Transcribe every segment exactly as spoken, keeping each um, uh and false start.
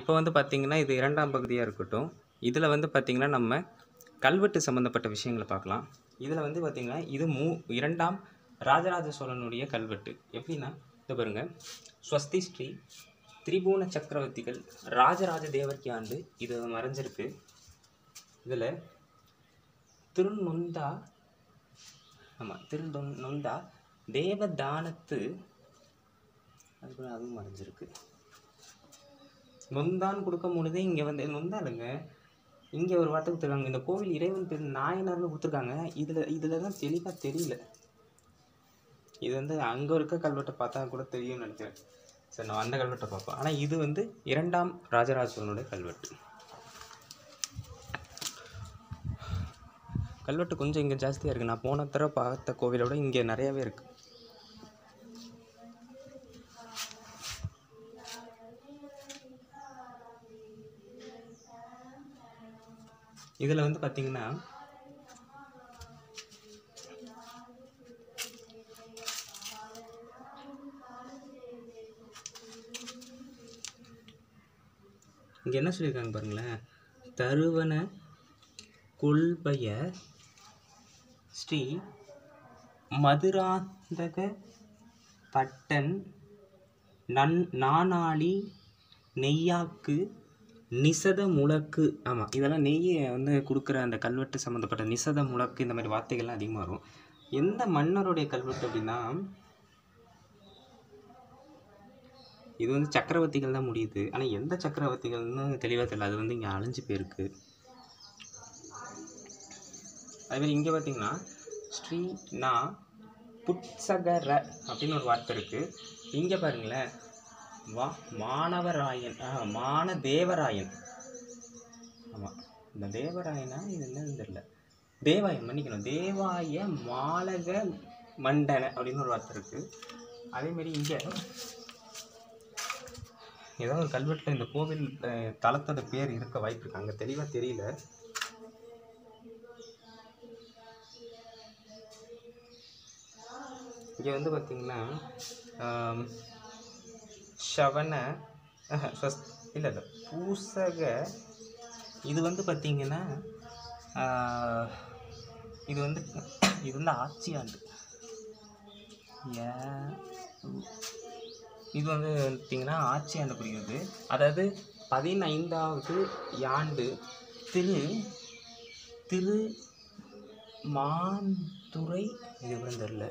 இப்போ வந்து பார்த்திங்கன்னா இது இரண்டாம் பகுதியாக இருக்கட்டும். இதில் வந்து பார்த்திங்கன்னா நம்ம கல்வெட்டு சம்மந்தப்பட்ட விஷயங்களை பார்க்கலாம். இதில் வந்து பார்த்திங்கன்னா இது மூ இரண்டாம் ராஜராஜ சோழனுடைய கல்வெட்டு. எப்படின்னா இது பாருங்கள், ஸ்வஸ்தி ஸ்ரீ திரிபுவன சக்கரவர்த்திகள் ராஜராஜ தேவர்க்கி ஆண்டு இது மறைஞ்சிருக்கு. இதில் திருநொந்தா ஆமாம் திருநொந்தா தேவதானத்து அதுக்குள்ள அதுவும் மறைஞ்சிருக்கு. நொந்தான் கொடுக்க முடியுது. இங்கே வந்து நொந்தா இல்லைங்க, இங்கே ஒரு வார்த்தை கொடுத்துருக்காங்க. இந்த கோவில் இறைவன் பேர் நாயனார்னு கொடுத்துருக்காங்க. இதில் இதில் தான் தெளிவாக தெரியல. இது வந்து அங்கே இருக்க கல்வெட்டை பார்த்தா கூட தெரியும்னு நினைக்கிறேன். சரி, நான் அந்த கல்வெட்டை பார்ப்போம். ஆனால் இது வந்து இரண்டாம் ராஜராஜ சோழனுடைய கல்வெட்டு. கல்வெட்டு கொஞ்சம் இங்கே ஜாஸ்தியாக இருக்குது. நான் போன தடவை பார்த்த கோவிலோட இங்கே நிறையாவே இருக்குது. இதில் வந்து பார்த்திங்கன்னா இங்கே என்ன சொல்லியிருக்காங்க பாருங்களேன், தருவன கொள்பய ஸ்ரீ மதுராந்தக பட்டன் நன் நானாளி நெய்யாக்கு நிசத முழக்கு. ஆமாம், இதெல்லாம் நெய்யை வந்து கொடுக்குற அந்த கல்வெட்டு சம்மந்தப்பட்ட நிசத முழக்கு இந்த மாதிரி வார்த்தைகள்லாம் அதிகமாக வரும். எந்த மன்னருடைய கல்வெட்டு அப்படின்னா இது வந்து சக்கரவர்த்திகள் தான் முடியுது. ஆனால் எந்த சக்கரவர்த்திகள்னு தெளிவாக தெரியல. அது வந்து இங்கே அழிஞ்சு போயிருக்கு. அதுமாதிரி இங்கே பார்த்திங்கன்னா ஸ்ரீ நா புட்சகர அப்படின்னு ஒரு வார்த்தை இருக்குது. இங்கே பாருங்களேன், வா மாணவராயன் மான தேவராயன். ஆமாம், இந்த தேவராயனா இது என்னன்னு தெரியல. தேவாயம் மன்னிக்கணும், தேவாய மாலக மண்டன அப்படின்னு ஒரு வார்த்தை இருக்குது. அதேமாரி இங்கே ஏதாவது ஒரு கல்வெட்டில் இந்த கோவில் தளத்தோட பேர் இருக்க வாய்ப்பு இருக்குது. அங்கே தெளிவாக தெரியல. இங்கே வந்து பார்த்திங்கன்னா ஷவன இல்லை இல்லை பூசக இது வந்து பார்த்திங்கன்னா இது வந்து இது வந்து ஆட்சி ஆண்டு. இது வந்து பார்த்திங்கன்னா ஆட்சி ஆண்டு புரியுது. அதாவது பதினைந்தாவது ஆண்டு திரு திரு மாந்துறை இது வந்து தெரியல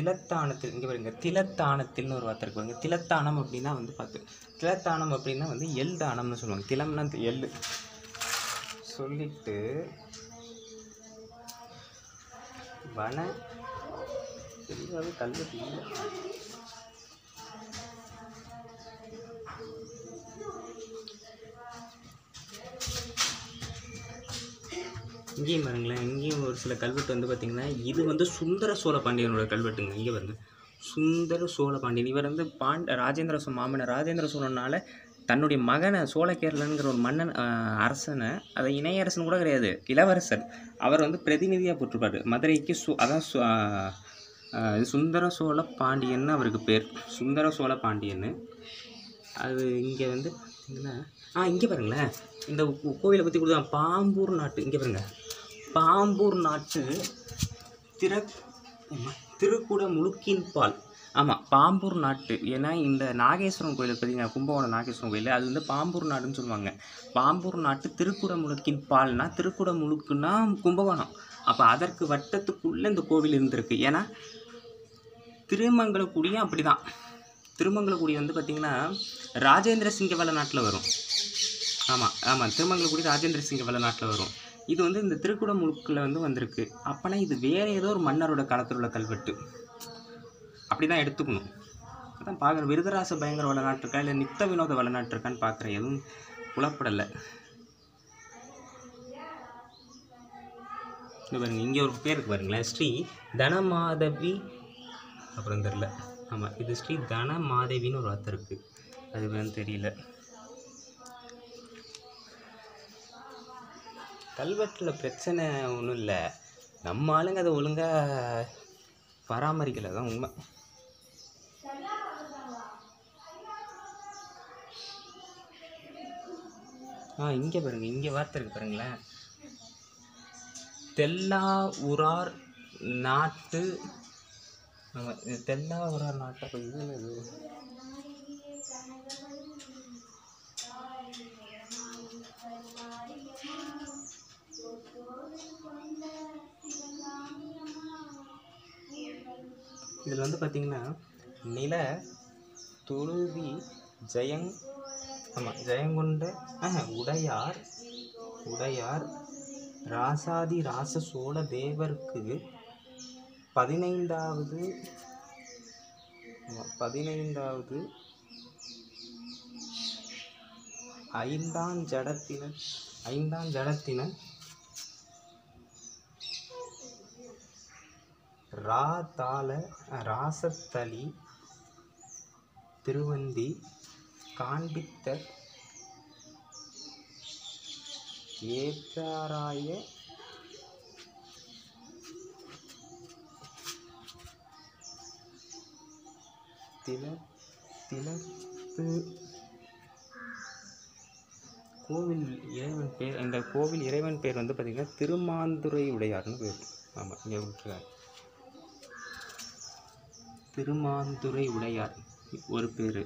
திலத்தானத்தில். இங்கே பாருங்க, திலத்தானத்தில்னு ஒரு வார்த்தை இருக்கு பாருங்க. திலத்தானம் அப்படின்னா வந்து பார்த்து திலத்தானம் அப்படின்னா வந்து எல் தானம்னு சொல்லுவாங்க. திலம்னா எல் சொல்லிட்டு வன தெளிவாகவே கல்வெட்டு இல்லை. இங்கேயும் பாருங்களேன், இங்கேயும் ஒரு சில கல்வெட்டு வந்து பார்த்திங்கன்னா இது வந்து சுந்தர சோழ பாண்டியனோட கல்வெட்டுங்க. இங்கே பாருங்க, சுந்தர சோழ பாண்டியன் இவர் வந்து பாண்ட ராஜேந்திர சோழ மாமன்னர் ராஜேந்திர சோழனால் தன்னுடைய மகனை சோழக்கேரளங்கிற ஒரு மன்னன் அரசனை, அதை இணையரசன் கூட கிடையாது, இளவரசர், அவர் வந்து பிரதிநிதியாக போட்டிருப்பார் மதுரைக்கு. சு அதான் சுந்தர சோழ பாண்டியன்னு அவருக்கு பேர், சுந்தர சோழ பாண்டியன்னு. அது இங்கே வந்து பார்த்திங்கன்னா ஆ இங்கே பாருங்களேன், இந்த கோவிலை பற்றி கொடுத்தா பாம்பூர் நாட்டு. இங்கே பாருங்க, பாம்பூர் நாட்டு திர திருக்குட முழுக்கின் பால். ஆமாம், பாம்பூர் நாட்டு. ஏன்னா இந்த நாகேஸ்வரம் கோயில் பார்த்தீங்கன்னா கும்பகோணம் நாகேஸ்வரம் கோயில், அது வந்து பாம்பூர் நாடுன்னு சொல்லுவாங்க. பாம்பூர் நாட்டு திருக்குட முழுக்கின் பால்னா, திருக்குட முழுக்குன்னா கும்பகோணம். அப்போ அதற்கு வட்டத்துக்குள்ளே இந்த கோவில் இருந்திருக்கு. ஏன்னா திருமங்கலக்குடியும் அப்படி தான். திருமங்கலக்குடி வந்து பார்த்திங்கன்னா ராஜேந்திர சிங்க வள நாட்டில் வரும். ஆமாம் ஆமாம், திருமங்கலக்குடி ராஜேந்திர சிங்க வள நாட்டில் வரும். இது வந்து இந்த திருக்குட முழுக்கில் வந்து வந்திருக்கு. அப்போனா இது வேறு ஏதோ ஒரு மன்னரோட காலத்தில் உள்ள கல்வெட்டு அப்படி தான் எடுத்துக்கணும். அதான் பார்க்குற விருதராச பயங்கர வள நாட்டிருக்கா இல்லை நித்த வினோத வள நாட்டிருக்கான்னு பார்க்குறேன். எதுவும் குழப்படலை. இங்கே பாருங்க, இங்கே ஒரு பேருக்கு பாருங்களேன், ஸ்ரீ தனமாதவி அப்புறம் தெரில. ஆமாம், இது ஸ்ரீ தன மாதேவின்னு ஒரு வார்த்தை இருக்குது. அது வந்து தெரியல. கல்வெட்டில் பிரச்சனை ஒன்றும் இல்லை, நம்ம ஆளுங்க அதை ஒழுங்காக பராமரிக்கலை தான் உண்மை. ஆ இங்கே பாருங்கள், இங்கே வார்த்தை இருக்குது பாருங்களேன். தெல்லா உரார் நாட்டு, தெல்லா உரார் நாட்டை கொஞ்சம் இதில் வந்து பார்த்திங்கன்னா நில தொழுதி ஜெயங் ஆமாம் ஜெயங்கொண்ட உடையார் உடையார் ராசாதி ராச சோழ தேவருக்கு பதினைந்தாவது பதினைந்தாவது ஐந்தாம் ஜடத்தின ஐந்தாம் ஜடத்தின ரா தாள ராசத்தளி திருவந்தி காண்பித்த ஏத்தாராய தில திலத்து கோவில் இறைவன் பேர். அந்த கோவில் இறைவன் பேர் வந்து பார்த்திங்கன்னா திருமாந்துரை உடையார்னு பேர். ஆமாம் இங்கே விட்டுருக்காரு திருமாந்துரை உடையார் ஒரு பேர்.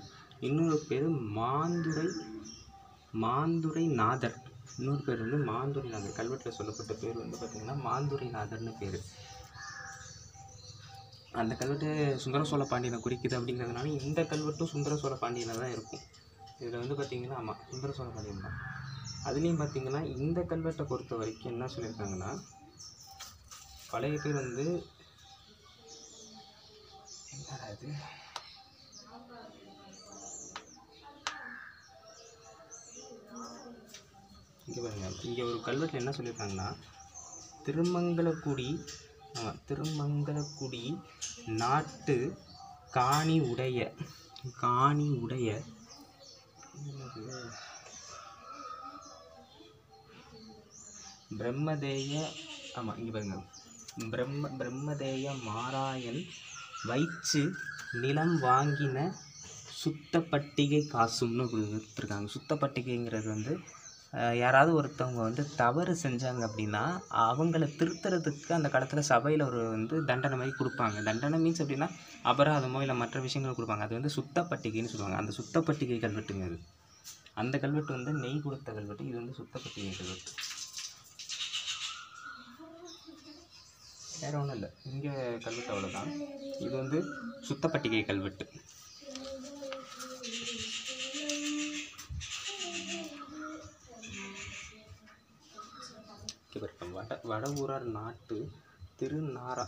இன்னொரு பேர் மாந்துரை மாந்துரை நாதர். இன்னொரு பேர் வந்து மாந்துரை நாதர். கல்வெட்டில் சொல்லப்பட்ட பேர் வந்து பார்த்திங்கன்னா மாந்துரை நாதர்னு பேர். அந்த கல்வெட்டு சுந்தர சோழ பாண்டியனை குறிக்குது. அப்படிங்கிறதுனால இந்த கல்வெட்டும் சுந்தர சோழ பாண்டியனை தான் இருக்கும். இதில் வந்து பார்த்திங்கன்னா ஆமாம் சுந்தர சோழ பாண்டியன் தான். அதுலேயும் பார்த்திங்கன்னா இந்த கல்வெட்டை பொறுத்த வரைக்கும் என்ன சொல்லியிருக்காங்கன்னா பழைய பேர் வந்து அது இங்கே பாருங்க, இங்கே ஒரு கல்வெட்டில் என்ன சொல்லியிருக்காங்கன்னா திருமங்கலக்குடி திருமங்கலக்குடி நாட்டு காணி உடைய காணி உடைய பிரம்மதேய ஆமாம் இங்கே பாருங்க பிரம்ம பிரம்மதேய மாராயன் வைச்சு நிலம் வாங்கின சுத்தப்பட்டிகை காசும்னு கொடுத்துருக்காங்க. சுத்தப்பட்டிகைங்கிறது வந்து யாராவது ஒருத்தவங்க வந்து தவறு செஞ்சாங்க அப்படின்னா அவங்கள திருத்துறதுக்கு அந்த காலத்தில் சபையில் ஒரு வந்து தண்டனை மாதிரி கொடுப்பாங்க. தண்டனை மீன்ஸ் அப்படின்னா அபராதமோ இல்லை மற்ற விஷயங்கள் கொடுப்பாங்க. அது வந்து சுத்தப்பட்டிகைன்னு சொல்லுவாங்க. அந்த சுத்தப்பட்டிகை கல்வெட்டுங்க அது. அந்த கல்வெட்டு வந்து நெய் கொடுத்த கல்வெட்டு. இது வந்து சுத்தப்பட்டிகை கல்வெட்டு. வேறு ஒன்றும் இல்லை, இங்கே கல்வெட்டு அவ்வளோதான். இது வந்து சுத்தப்பட்டிகை கல்வெட்டு. வட வடவூரார் நாட்டு திருநாரா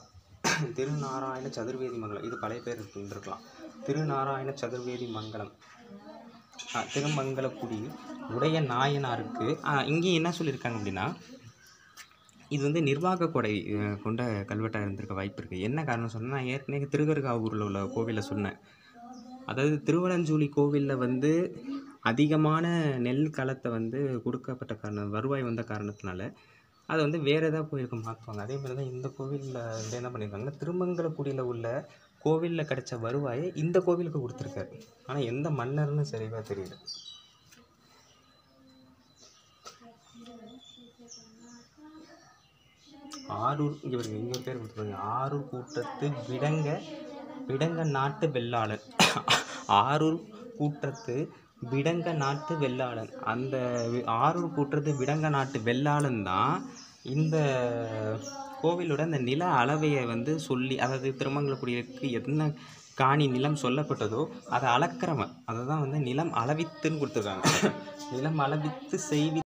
திருநாராயண சதுர்வேதி மங்கலம். இது பழைய பேர் இருக்கலாம். திருநாராயண சதுர்வேதி மங்கலம் திருமங்கலக்குடி உடைய நாயனாருக்கு இங்கேயும் என்ன சொல்லியிருக்காங்க அப்படின்னா இது வந்து நிர்வாக கொடை கொண்ட கல்வெட்டாக இருந்திருக்க வாய்ப்பு இருக்குது. என்ன காரணம் சொன்னால் நான் ஏற்கனவே திருக்கருகாவூரில் உள்ள கோவிலில் சொன்னேன். அதாவது திருவலஞ்சூலி கோவிலில் வந்து அதிகமான நெல் களத்தை வந்து கொடுக்கப்பட்ட காரணம் வருவாய் வந்த காரணத்தினால அதை வந்து வேறு எதாவது கோயிலுக்கு மாற்றுவாங்க. அதே மாதிரி தான் இந்த கோவிலில் வந்து என்ன பண்ணியிருக்காங்கன்னா திருமங்கலக்குடியில் உள்ள கோவிலில் கிடைச்ச வருவாயை இந்த கோவிலுக்கு கொடுத்துருக்காரு. ஆனால் எந்த மன்னர்னு சரிவாக தெரியல. ஆரூர் இங்கே வருங்க, இங்கே பேர் கொடுத்துருங்க ஆரூர் கூட்டத்து விடங்க விடங்க நாட்டு வெள்ளாளன். ஆரூர் கூட்டத்து விடங்க நாட்டு வெள்ளாளன். அந்த ஆரூர் கூட்டத்து விடங்க நாட்டு வெள்ளாளன் தான் இந்த கோவிலோட அந்த நில அளவையை வந்து சொல்லி, அதாவது திருமங்கலக்குடியிற்கு என்ன காணி நிலம் சொல்லப்பட்டதோ அதை அளக்கிறவன் அதை தான் வந்து நிலம் அளவித்துன்னு கொடுத்துருக்காங்க. நிலம் அளவித்து செய்வி